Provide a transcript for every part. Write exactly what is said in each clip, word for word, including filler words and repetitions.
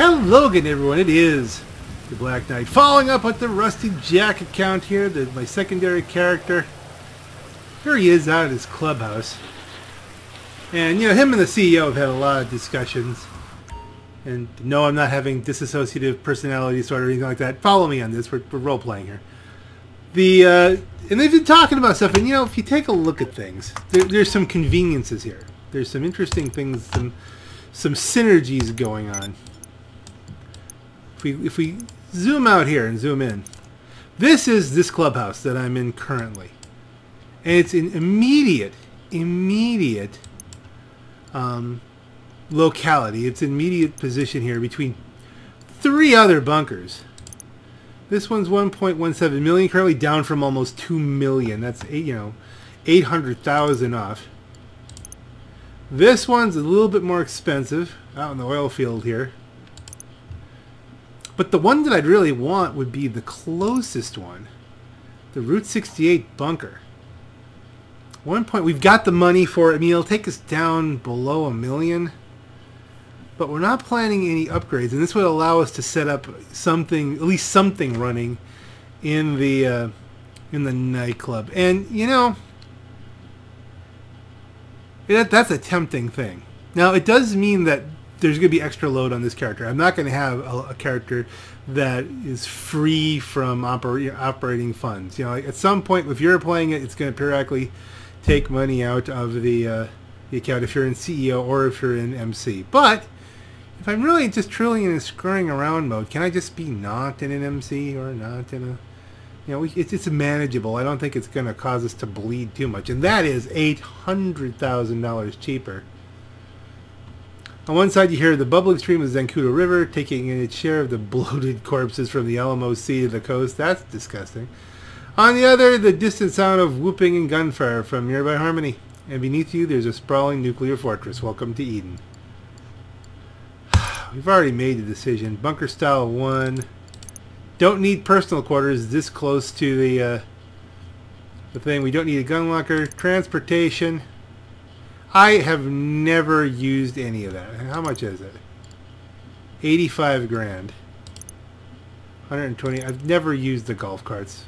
Hello again, everyone. It is the Black Knight. Following up with the Rusty Jack account here, the, my secondary character. Here he is out at his clubhouse. And, you know, him and the C E O have had a lot of discussions. And no, I'm not having disassociative personality disorder or anything like that. Follow me on this. We're, we're role-playing here. The uh, And they've been talking about stuff. And, you know, if you take a look at things, there, there's some conveniences here. There's some interesting things, some, some synergies going on. If we, if we zoom out here and zoom in, this is this clubhouse that I'm in currently. And it's an immediate, immediate um, locality. It's an immediate position here between three other bunkers. This one's one point one seven million, currently down from almost two million. That's eight, you know, eight hundred thousand off. This one's a little bit more expensive out in the oil field here. But the one that I'd really want would be the closest one, the Route sixty-eight bunker. One point, we've got the money for it. I mean, it'll take us down below a million, but we're not planning any upgrades, and this would allow us to set up something, at least something running in the uh, in the nightclub. And you know, that that's a tempting thing. Now, it does mean that there's going to be extra load on this character. I'm not going to have a, a character that is free from oper operating funds. You know, at some point, if you're playing it, it's going to periodically take money out of the, uh, the account if you're in C E O or if you're in M C. But if I'm really just truly in a screwing around mode, can I just be not in an M C or not in a... You know, we, it's, it's manageable. I don't think it's going to cause us to bleed too much. And that is eight hundred thousand dollars cheaper. On one side, you hear the bubbling stream of Zancudo River, taking in its share of the bloated corpses from the Alamo Sea to the coast. That's disgusting. On the other, the distant sound of whooping and gunfire from nearby Harmony. And beneath you, there's a sprawling nuclear fortress. Welcome to Eden. We've already made the decision. Bunker style one. Don't need personal quarters this close to the, uh, the thing. We don't need a gun locker. Transportation. I have never used any of that. How much is it? eighty-five grand. one hundred twenty. I've never used the golf carts.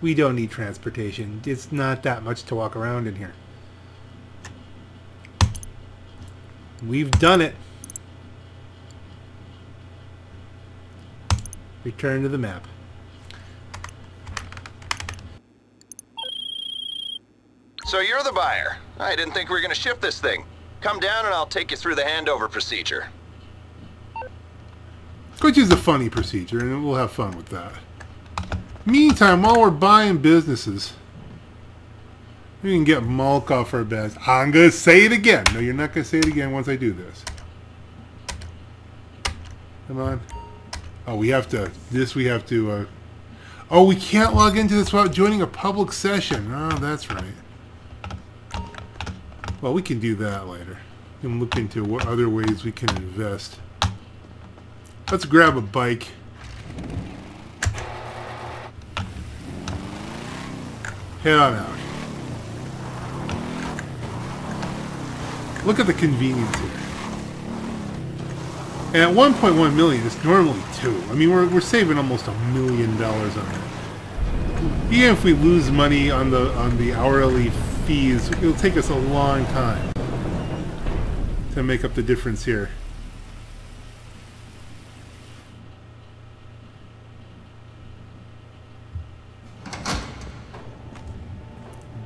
We don't need transportation. It's not that much to walk around in here. We've done it. Return to the map. So you're the buyer. I didn't think we were going to ship this thing. Come down and I'll take you through the handover procedure. Which is a funny procedure, and we'll have fun with that. Meantime, while we're buying businesses, we can get M O C off our beds. I'm going to say it again. No, you're not going to say it again once I do this. Come on. Oh, we have to... This we have to... Uh, oh, we can't log into this without joining a public session. Oh, that's right. Well, we can do that later and look into what other ways we can invest. Let's grab a bike. Head on out. Look at the convenience here. And at one point one million, it's normally two. I mean, we're, we're saving almost a million dollars on it. Even if we lose money on the on the hourly fees, it'll take us a long time to make up the difference here.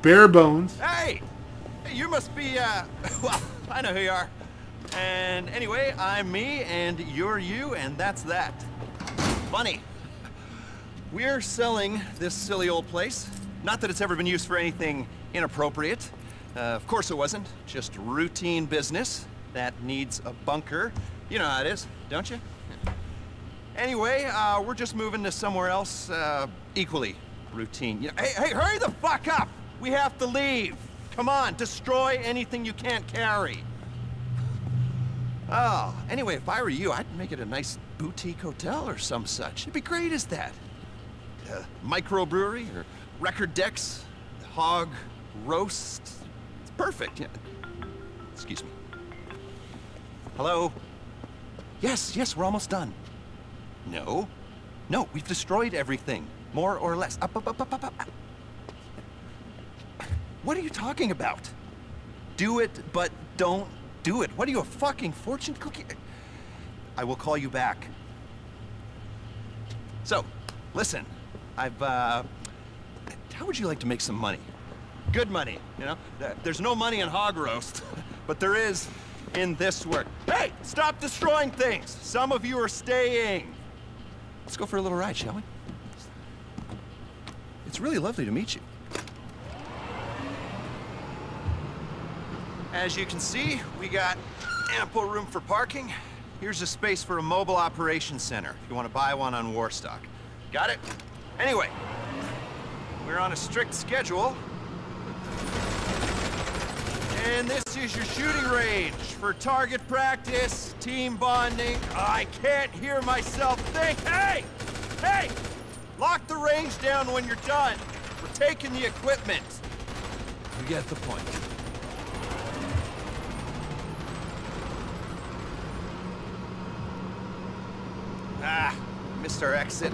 Bare bones. Hey, you must be, uh, well, I know who you are. And anyway, I'm me, and you're you, and that's that. Funny. We're selling this silly old place. Not that it's ever been used for anything inappropriate. Uh, of course it wasn't. Just routine business that needs a bunker. You know how it is, don't you? Anyway, uh, we're just moving to somewhere else uh, equally routine. You know, hey, hey, hurry the fuck up! We have to leave! Come on, destroy anything you can't carry. Oh, anyway, if I were you, I'd make it a nice boutique hotel or some such. It'd be great as that. Uh, microbrewery or record decks, hog... roast. It's perfect. Yeah. Excuse me. Hello? Yes, yes, we're almost done. No. No, we've destroyed everything. More or less. Up, up, up, up, up, up. What are you talking about? Do it, but don't do it. What are you, a fucking fortune cookie? I will call you back. So, listen, I've, uh... how would you like to make some money? Good money, you know? There's no money in hog roast, but there is in this work. Hey, stop destroying things! Some of you are staying! Let's go for a little ride, shall we? It's really lovely to meet you. As you can see, we got ample room for parking. Here's a space for a mobile operations center, if you want to buy one on Warstock. Got it? Anyway, we're on a strict schedule. And this is your shooting range for target practice, team bonding. I can't hear myself think. Hey! Hey! Lock the range down when you're done. We're taking the equipment. You get the point. Ah, missed our exit.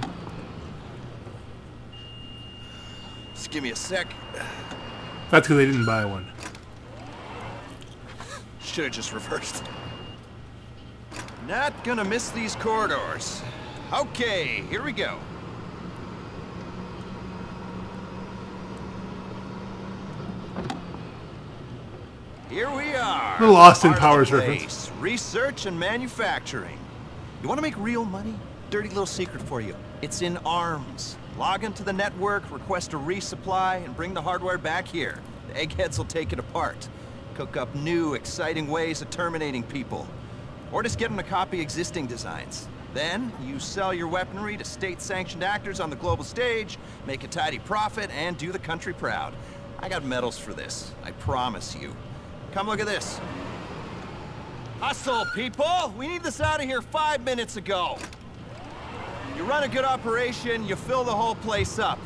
Just give me a sec. That's because they didn't buy one. Should have just reversed. Not gonna miss these corridors. Okay, here we go. Here we are. The Lost in Powers reference. Research and manufacturing. You want to make real money? Dirty little secret for you. It's in arms. Log into the network, request a resupply, and bring the hardware back here. The eggheads will take it apart. Cook up new, exciting ways of terminating people. Or just get them to copy existing designs. Then, you sell your weaponry to state-sanctioned actors on the global stage, make a tidy profit, and do the country proud. I got medals for this, I promise you. Come look at this. Hustle, people! We need this out of here five minutes ago. You run a good operation, you fill the whole place up.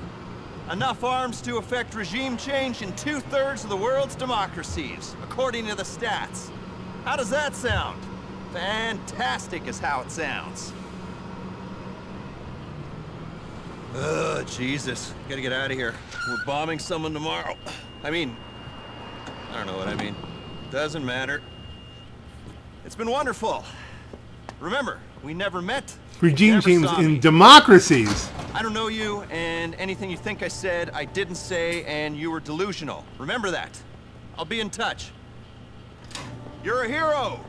Enough arms to affect regime change in two-thirds of the world's democracies, according to the stats. How does that sound? Fantastic is how it sounds. Ugh, Jesus. Gotta get out of here. We're bombing someone tomorrow. I mean, I don't know what I mean. Doesn't matter. It's been wonderful. Remember, we never met. Regime change in democracies. I don't know you, and anything you think I said, I didn't say, and you were delusional. Remember that. I'll be in touch. You're a hero.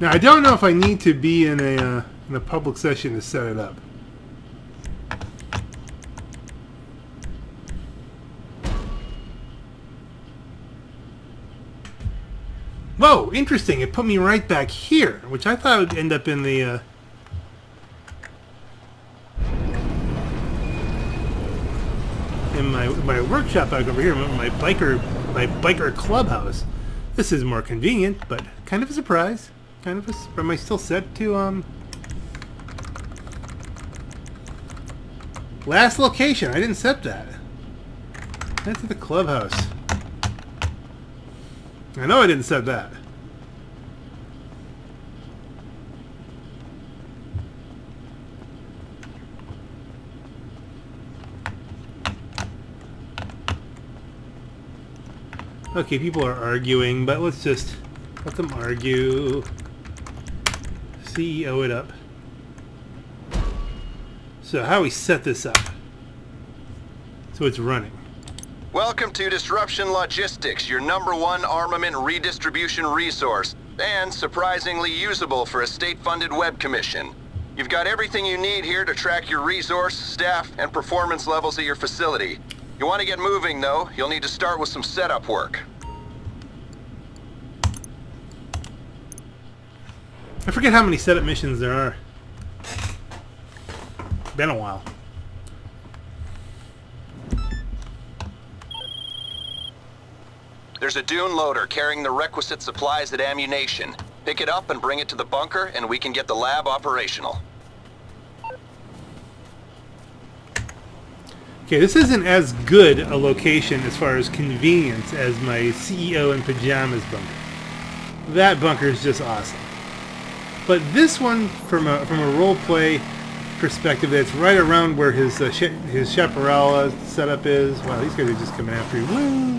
Now, I don't know if I need to be in a, uh, in a public session to set it up. Whoa, interesting. It put me right back here, which I thought would end up in the... Uh, in my my workshop back over here, my biker my biker clubhouse. This is more convenient, but kind of a surprise. Kind of a. Am I still set to um? Last location. I didn't set that. That's at the clubhouse. I know I didn't set that. Okay, people are arguing, but let's just let them argue. C E O it up. So how we set this up? So it's running. Welcome to Disruption Logistics, your number one armament redistribution resource, and surprisingly usable for a state-funded web commission. You've got everything you need here to track your resource, staff, and performance levels at your facility. You want to get moving, though, you'll need to start with some setup work. I forget how many setup missions there are. Been a while. There's a dune loader carrying the requisite supplies and ammunition. Pick it up and bring it to the bunker, and we can get the lab operational. Okay, this isn't as good a location as far as convenience as my C E O in pajamas bunker. That bunker is just awesome. But this one, from a from a role play perspective, that's right around where his uh, sh his chaparral setup is. Wow, these guys are just coming after you. Woo!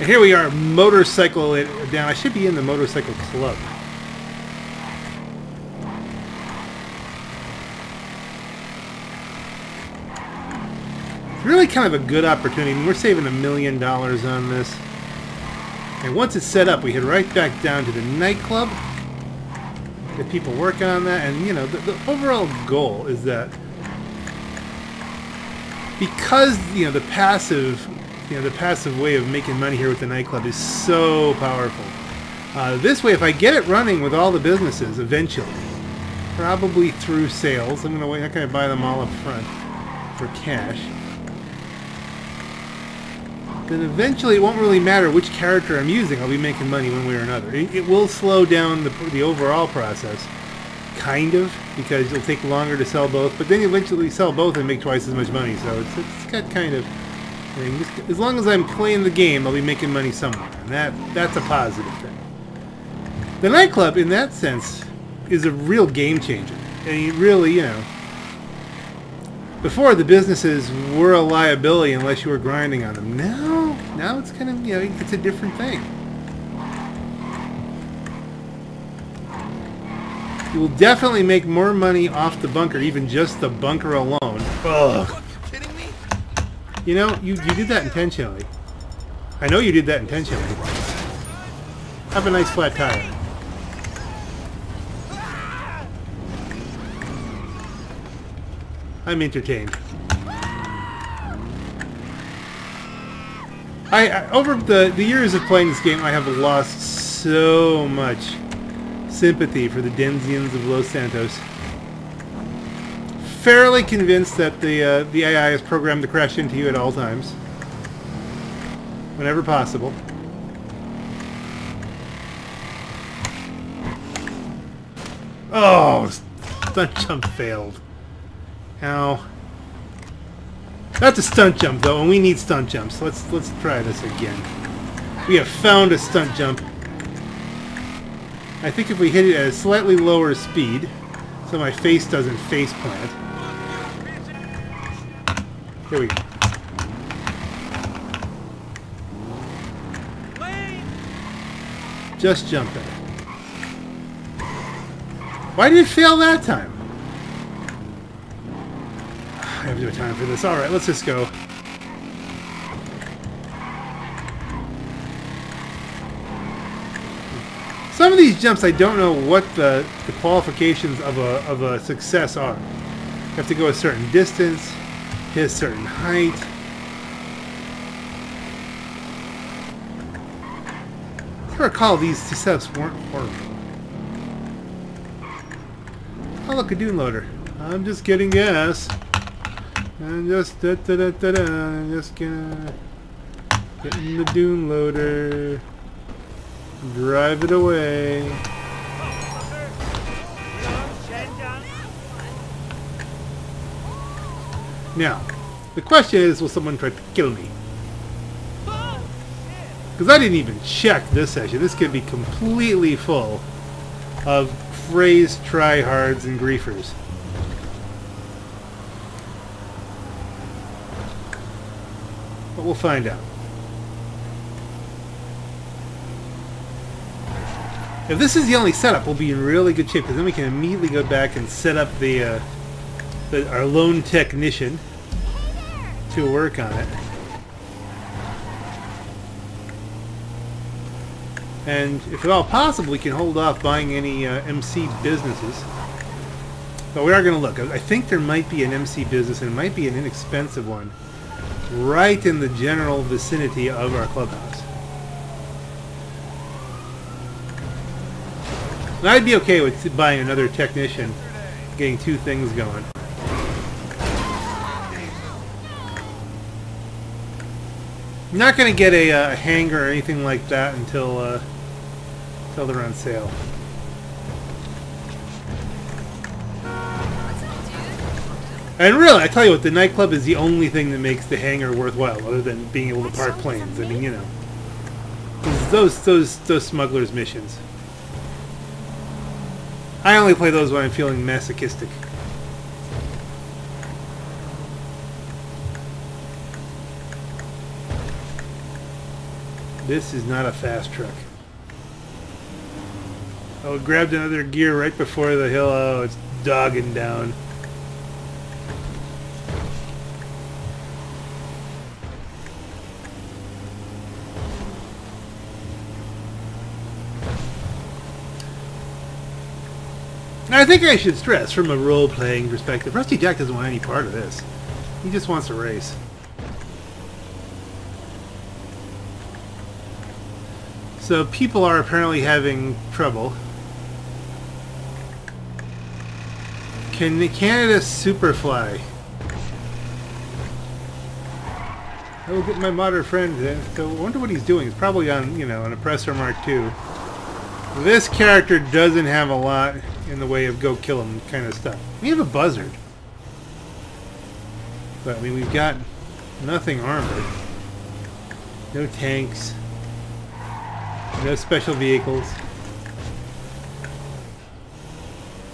And here we are, motorcycle down. I should be in the motorcycle club. Really kind of a good opportunity. I mean, we're saving a million dollars on this. And once it's set up, we head right back down to the nightclub. Get people working on that. And, you know, the, the overall goal is that because, you know, the passive, you know, the passive way of making money here with the nightclub is so powerful. Uh, this way, if I get it running with all the businesses eventually, probably through sales, I'm going to wait. How can I buy them all up front for cash? Then eventually it won't really matter which character I'm using. I'll be making money one way or another. It, it will slow down the, the overall process, kind of, because it'll take longer to sell both, but then you eventually sell both and make twice as much money, so it's, it's got kind of... I mean, just, as long as I'm playing the game, I'll be making money somewhere, and that that's a positive thing. The nightclub, in that sense, is a real game changer. I mean, really, you know... Before, the businesses were a liability unless you were grinding on them. Now, now it's kind of, you know, it's a different thing. You will definitely make more money off the bunker, even just the bunker alone. Ugh. Kidding me? You know, you, you did that intentionally. I know you did that intentionally. Have a nice flat tire. I'm entertained. I, I over the, the years of playing this game, I have lost so much sympathy for the denizens of Los Santos. Fairly convinced that the uh, the A I is programmed to crash into you at all times, whenever possible. Oh, stunt jump failed. Ow. That's a stunt jump though, and we need stunt jumps. Let's let's try this again. We have found a stunt jump. I think if we hit it at a slightly lower speed, so my face doesn't face plant. Here we go. Just jump at it. Why did it fail that time? I have no time for this. Alright, let's just go. Some of these jumps, I don't know what the, the qualifications of a, of a success are. You have to go a certain distance, hit a certain height. I recall these setups weren't horrible. Oh look, a dune loader. I'm just getting gas. And just da da da da da, just gonna get in the dune loader, drive it away. Now, the question is, will someone try to kill me? Because I didn't even check this section. This could be completely full of crazed tryhards and griefers. But we'll find out. If this is the only setup, we'll be in really good shape, because then we can immediately go back and set up the, uh, the our lone technician to work on it. And if at all possible, we can hold off buying any uh, M C businesses. But we are going to look. I think there might be an M C business, and it might be an inexpensive one, right in the general vicinity of our clubhouse. And I'd be okay with buying another technician, getting two things going. I'm not going to get a uh, hanger or anything like that until, uh, until they're on sale. And really, I tell you what, the nightclub is the only thing that makes the hangar worthwhile, other than being able to park planes. I mean, you know, those those those smugglers' missions. I only play those when I'm feeling masochistic. This is not a fast truck. Oh, it grabbed another gear right before the hill. Oh, it's dogging down. I think I should stress, from a role-playing perspective, Rusty Jack doesn't want any part of this. He just wants to race. So people are apparently having trouble. Can the Canada Superfly? I will get my modder friend. So I wonder what he's doing. He's probably on, you know, an oppressor Mark two. This character doesn't have a lot in the way of go kill him kind of stuff. We have a buzzard. But I mean, we've got nothing armored. No tanks. No special vehicles.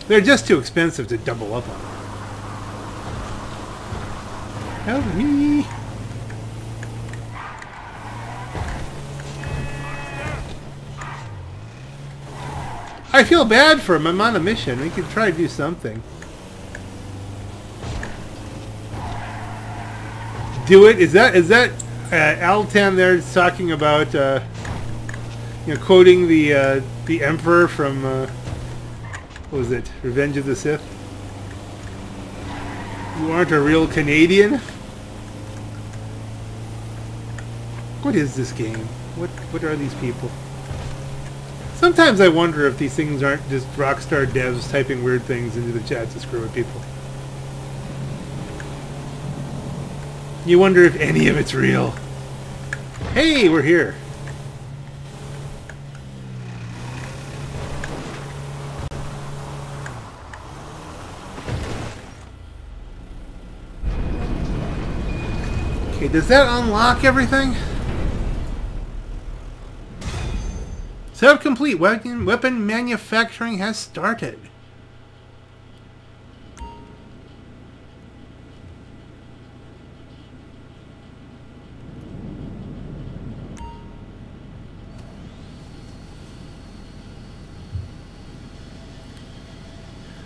They're just too expensive to double up on. Help me! I feel bad for him. I'm on a mission. We could try to do something. Do it. Is that is that uh, Altan there talking about uh, you know, quoting the uh, the Emperor from uh, what was it, Revenge of the Sith? You aren't a real Canadian. What is this game? What what are these people? Sometimes I wonder if these things aren't just Rockstar devs typing weird things into the chat to screw with people. You wonder if any of it's real. Hey, we're here. Okay, does that unlock everything? Subcomplete. Weapon, weapon manufacturing has started.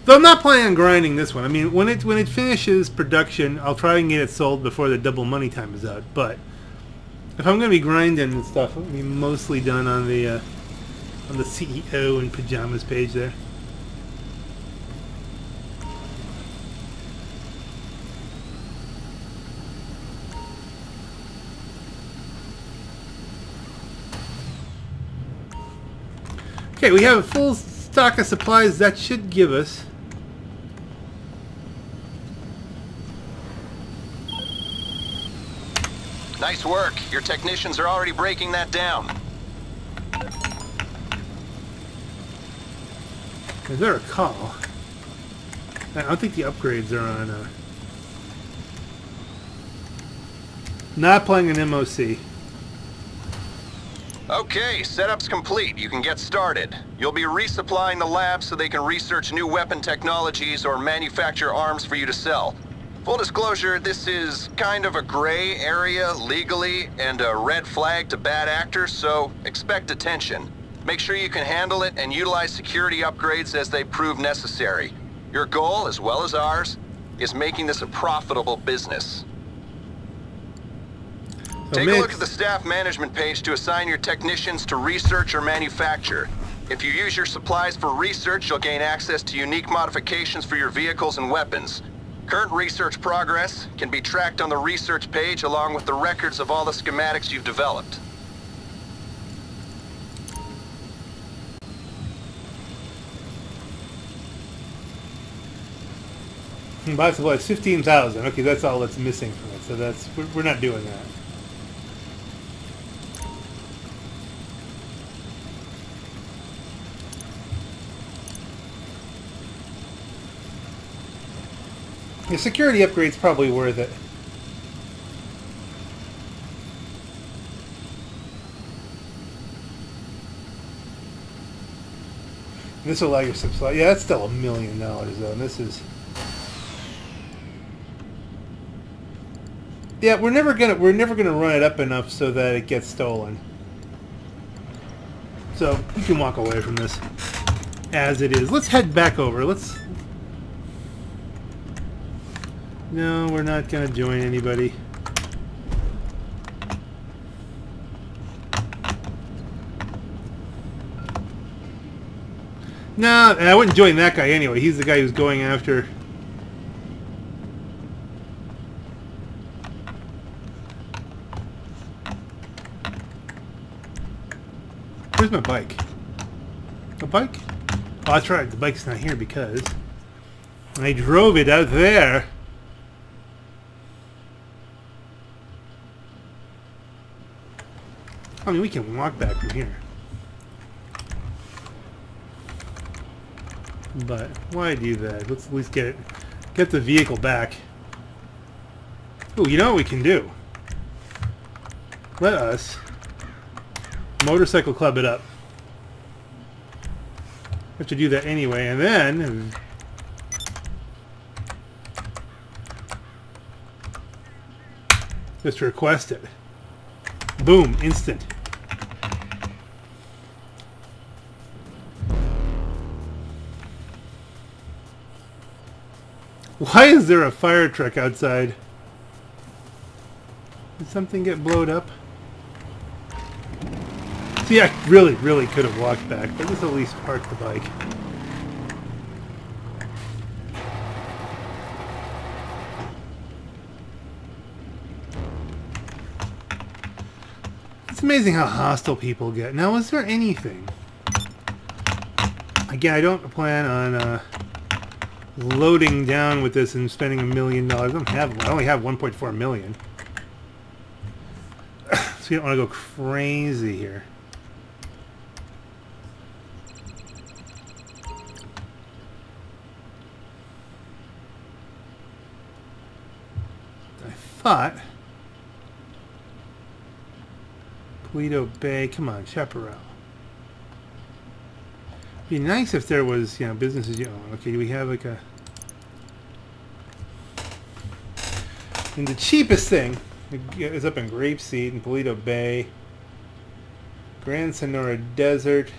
Though I'm not planning on grinding this one. I mean, when it when it finishes production, I'll try and get it sold before the double money time is out. But if I'm going to be grinding and stuff, it'll be mostly done on the. Uh, on the C E O in pajamas page there. Okay, we have a full stock of supplies. That should give us nice work. Your technicians are already breaking that down. Is there a call? I don't think the upgrades are on. Uh, not playing an M O C. Okay, setup's complete. You can get started. You'll be resupplying the lab so they can research new weapon technologies or manufacture arms for you to sell. Full disclosure, this is kind of a gray area legally and a red flag to bad actors, so expect attention. Make sure you can handle it and utilize security upgrades as they prove necessary. Your goal, as well as ours, is making this a profitable business. So take mixed. a look at the staff management page to assign your technicians to research or manufacture. If you use your supplies for research, you'll gain access to unique modifications for your vehicles and weapons. Current research progress can be tracked on the research page along with the records of all the schematics you've developed. Box supplies fifteen thousand. Okay, that's all that's missing from it. So that's we're, we're not doing that. The security upgrade's probably worth it. This will allow your supply. Yeah, that's still a million dollars though. And this is. Yeah, we're never gonna we're never gonna run it up enough so that it gets stolen. So we can walk away from this as it is. Let's head back over. Let's. No, we're not gonna join anybody. No, and I wouldn't join that guy anyway. He's the guy who's going after. Where's my bike? The bike? Oh, that's right. The bike's not here because I drove it out there. I mean, we can walk back from here. But why do that? Let's at least get it, get the vehicle back. Ooh, you know what we can do? Let us motorcycle club it up. We have to do that anyway, and then just request it. Boom! Instant. Why is there a fire truck outside? Did something get blowed up? See, I really, really could have walked back, but let's at least park the bike. It's amazing how hostile people get. Now, is there anything? Again, I don't plan on... Uh, loading down with this and spending a million dollars. I don't have. I only have one point four million, so you don't want to go crazy here. I thought Polito Bay. Come on, Chaparral. Be nice if there was, you know, businesses you own. Okay, do we have like a? And the cheapest thing is up in Grapeseed and Polito Bay, Grand Senora Desert.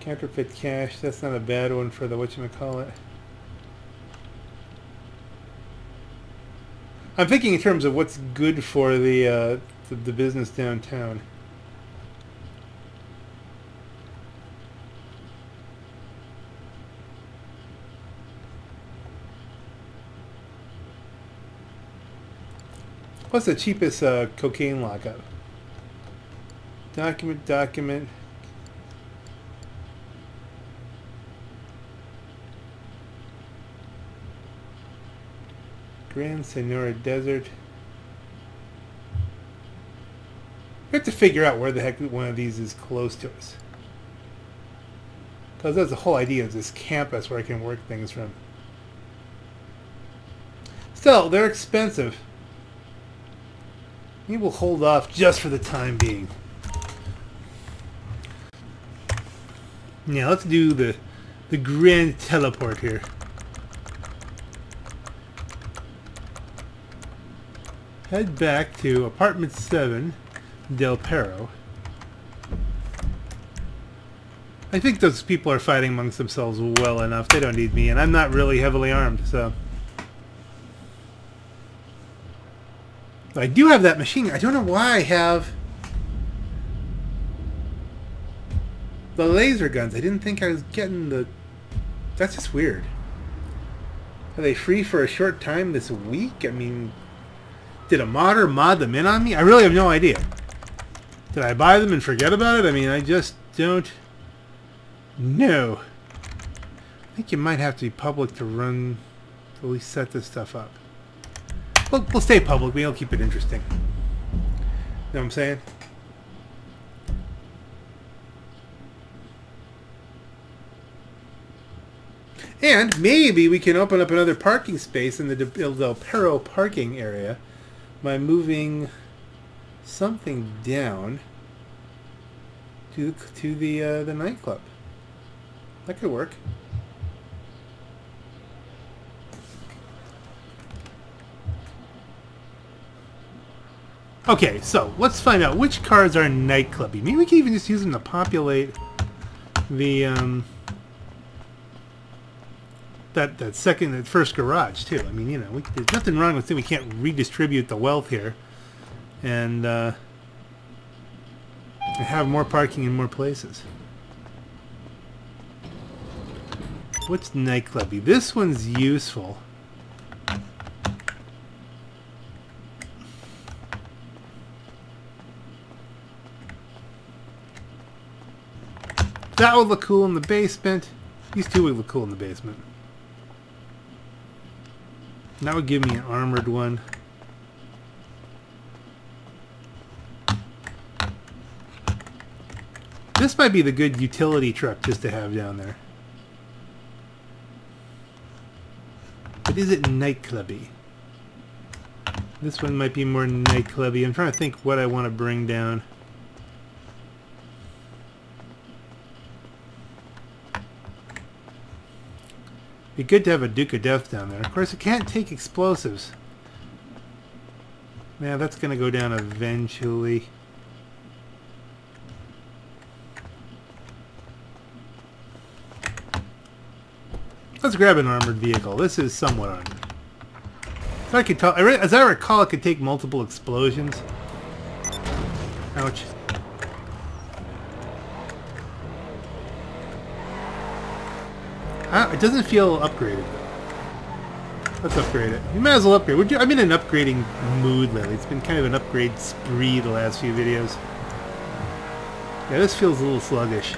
Counterfeit cash. That's not a bad one for the whatchamacallit. I'm thinking in terms of what's good for the uh, the, the business downtown. What's the cheapest uh, cocaine lockup? Document, document. Grand Senora Desert. We have to figure out where the heck one of these is close to us. Because that's the whole idea of this campus where I can work things from. Still, they're expensive. Maybe we'll hold off just for the time being. Now let's do the, the grand teleport here. Head back to apartment seven, Del Perro. I think those people are fighting amongst themselves well enough. They don't need me, and I'm not really heavily armed, so. But I do have that machine. I don't know why I have the laser guns. I didn't think I was getting the... That's just weird. Are they free for a short time this week? I mean... Did a modder mod them in on me? I really have no idea. Did I buy them and forget about it? I mean, I just don't know. I think you might have to be public to run, to at least set this stuff up. We'll, we'll stay public. We'll keep it interesting. Know what I'm saying? And maybe we can open up another parking space in the Del Perro parking area by moving something down to to the uh, the nightclub. That could work. Okay, so let's find out which cars are nightclubby. Maybe we can even just use them to populate the um, that that second, that first garage too. I mean, you know, we, there's nothing wrong with it. We can't redistribute the wealth here, and uh, have more parking in more places. What's nightclubby? This one's useful. That would look cool in the basement. These two would look cool in the basement. That would give me an armored one. This might be the good utility truck just to have down there. But is it nightclubby? This one might be more nightclubby. I'm trying to think what I want to bring down. It'd be good to have a Duke of Death down there. Of course, it can't take explosives. Now that's going to go down eventually. Let's grab an armored vehicle. This is somewhat armored. So I could tell, as I recall, it could take multiple explosions. Ouch. It doesn't feel upgraded, though. Let's upgrade it. We might as well upgrade. We're do I'm in an upgrading mood lately. It's been kind of an upgrade spree the last few videos. Yeah, this feels a little sluggish.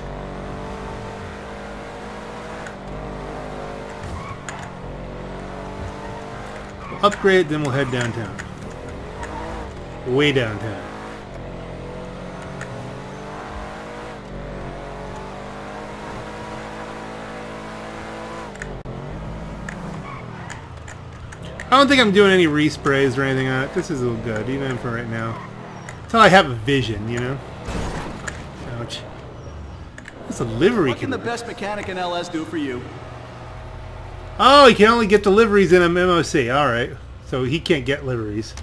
We'll upgrade it, then we'll head downtown. Way downtown. I don't think I'm doing any resprays or anything on it. This is all good, even for right now. Until I have a vision, you know? Ouch. That's a livery. What can the best mechanic in L S do for you? Oh, he can only get deliveries in a M O C. Alright. So he can't get liveries.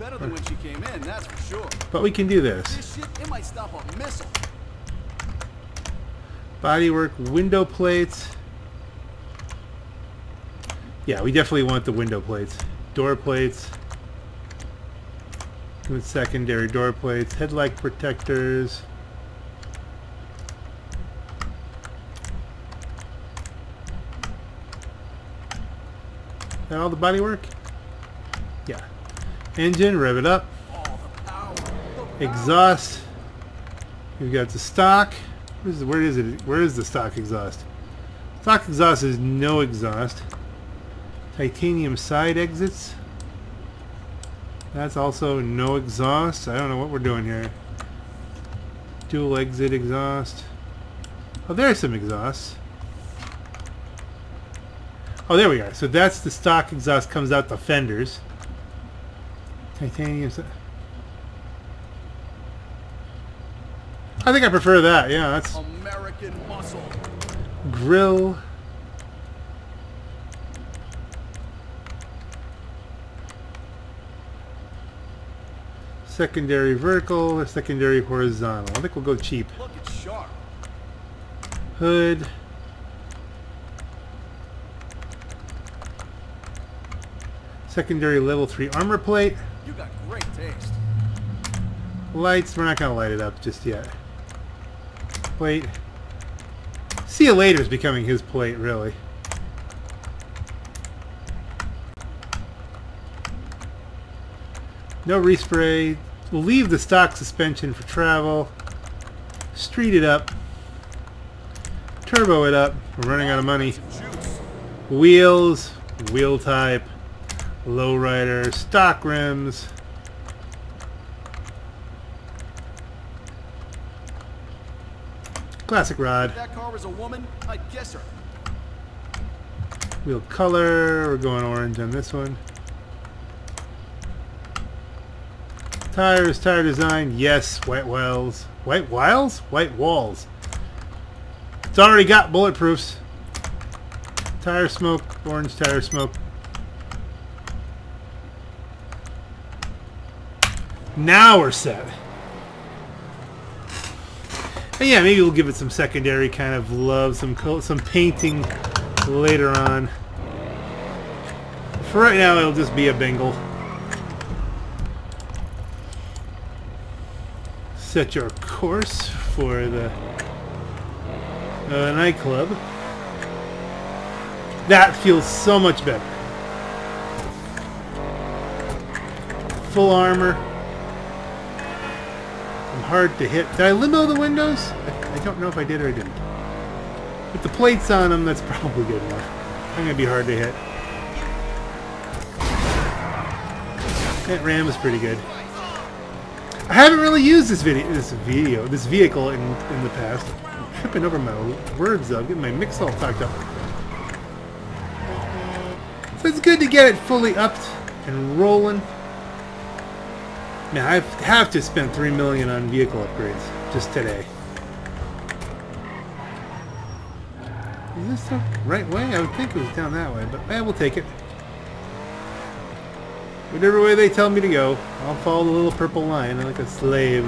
Better than when she came in, that's for sure. But we can do this. This shit, it might stop a missile. Bodywork, window plates. Yeah, we definitely want the window plates. Door plates. With secondary door plates. Headlight protectors. Is that all the bodywork? Yeah. Engine, rev it up. Exhaust. We've got the stock. Where is, where is it? Where is the stock exhaust? Stock exhaust is no exhaust. Titanium side exits. That's also no exhaust. I don't know what we're doing here. Dual exit exhaust. Oh, there's some exhausts. Oh, there we are. So that's the stock exhaust, comes out the fenders. Titanium side. I think I prefer that. Yeah, that's American muscle. Grill. Secondary vertical or secondary horizontal. I think we'll go cheap. Hood. Secondary level three armor plate. You got great taste. Lights. We're not going to light it up just yet. Plate. See you later is becoming his plate, really. No respray. We'll leave the stock suspension for travel. Street it up. Turbo it up. We're running out of money. Wheels. Wheel type. Lowrider. Stock rims. Classic rod. If that car was a woman, I'd guess her. Wheel color, we're going orange on this one. Tires, tire design, yes, white wells. White wiles? White walls. It's already got bulletproofs. Tire smoke, orange tire smoke. Now we're set. And yeah, maybe we'll give it some secondary kind of love, some co some painting later on. For right now, it'll just be a Bengal. Set your course for the uh, nightclub. That feels so much better. Full armor. I'm hard to hit. Did I limo the windows? I, I don't know if I did or I didn't. With the plates on them, that's probably good enough. I'm going to be hard to hit. That ram is pretty good. I haven't really used this video, this video, this vehicle in, in the past. I'm tripping over my words though, getting my mix all talked up. So it's good to get it fully upped and rolling. Now I have to spend three million on vehicle upgrades just today. Is this the right way? I would think it was down that way, but I will take it. Whatever way they tell me to go, I'll follow the little purple line like a slave.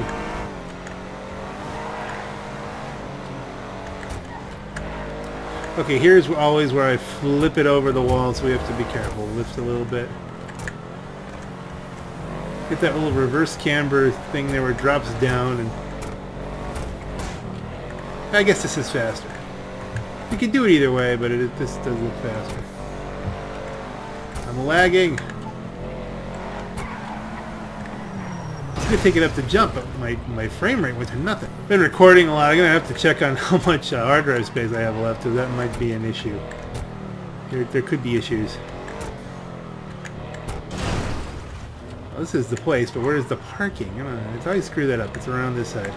Okay, here's always where I flip it over the wall, so we have to be careful. Lift a little bit. Get that little reverse camber thing there where it drops down. And I guess this is faster. You can do it either way, but it, this does look faster. I'm lagging. I could take it up to jump, but my, my frame rate went to nothing. I've been recording a lot. I'm going to have to check on how much uh, hard drive space I have left, because that might be an issue. There, there could be issues. Well, this is the place, but where is the parking? I don't know. I thought I screwed that up. It's around this side.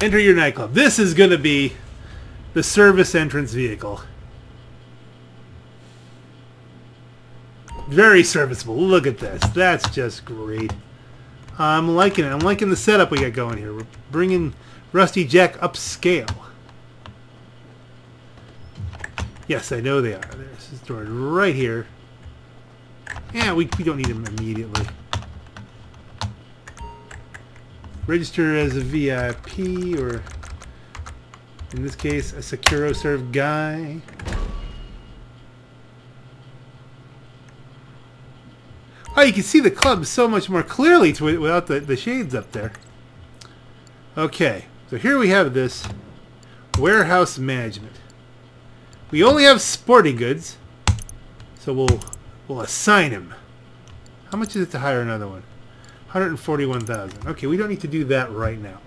Enter your nightclub. This is going to be the service entrance vehicle. Very serviceable. Look at this. That's just great. I'm liking it. I'm liking the setup we got going here. We're bringing Rusty Jack upscale. Yes, I know they are. There's this door right here. Yeah, we, we don't need them immediately. Register as a V I P, or in this case, a SecuroServ guy. Oh, you can see the club so much more clearly to it without the, the shades up there. Okay, so here we have this warehouse management. We only have sporting goods, so we'll we'll assign him. How much is it to hire another one? one hundred forty-one thousand. Okay, we don't need to do that right now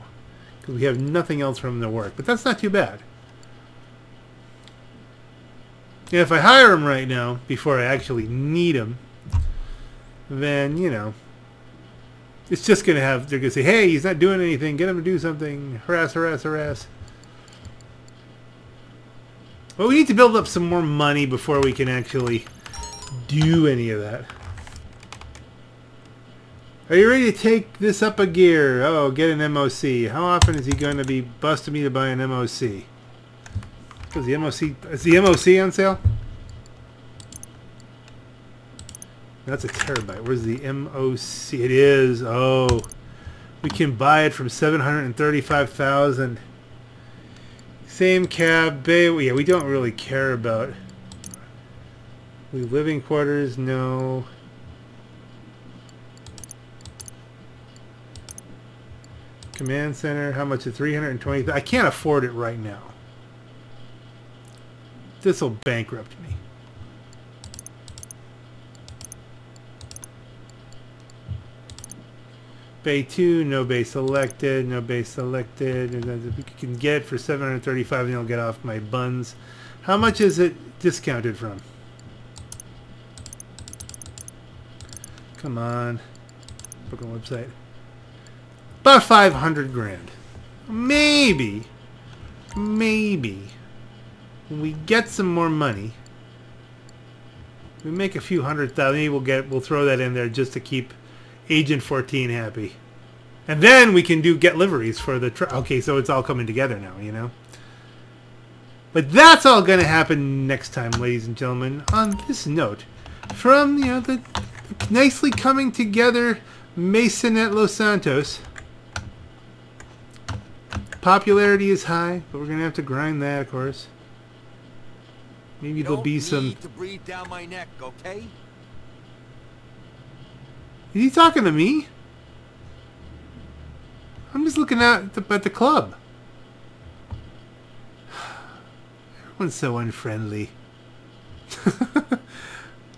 because we have nothing else from the work, but that's not too bad. Yeah, if I hire him right now before I actually need him, then, you know, it's just going to have, they're going to say, hey, he's not doing anything, get him to do something, harass, harass, harass. But we need to build up some more money before we can actually do any of that. Are you ready to take this up a gear? Oh, get an M O C. How often is he going to be busting me to buy an M O C? Is the M O C, is the M O C on sale? That's a terabyte. Where's the M O C? It is. Oh, we can buy it from seven hundred thirty-five thousand. Same cab, bay. Yeah, we don't really care about. We living quarters? No. Command center. How much? Is three hundred twenty thousand. I can't afford it right now. This will bankrupt me. Bay two, no bay selected, no bay selected. And you can get it for seven hundred thirty-five, and it'll get off my buns. How much is it discounted from? Come on, book on website. About five hundred grand, maybe. maybe when we get some more money, we make a few hundred thousand, maybe we'll get we'll throw that in there just to keep Agent fourteen happy. And then we can do get liveries for the truck. Okay, so it's all coming together now, you know. But that's all going to happen next time, ladies and gentlemen. On this note, from, you know, the nicely coming together Masonette Los Santos. Popularity is high, but we're going to have to grind that, of course. Maybe there'll be some... to breathe down my neck, okay? Is he talking to me? I'm just looking out at the, at the club. Everyone's so unfriendly.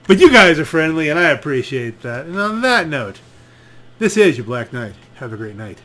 But you guys are friendly, and I appreciate that. And on that note, this is your Black Knight. Have a great night.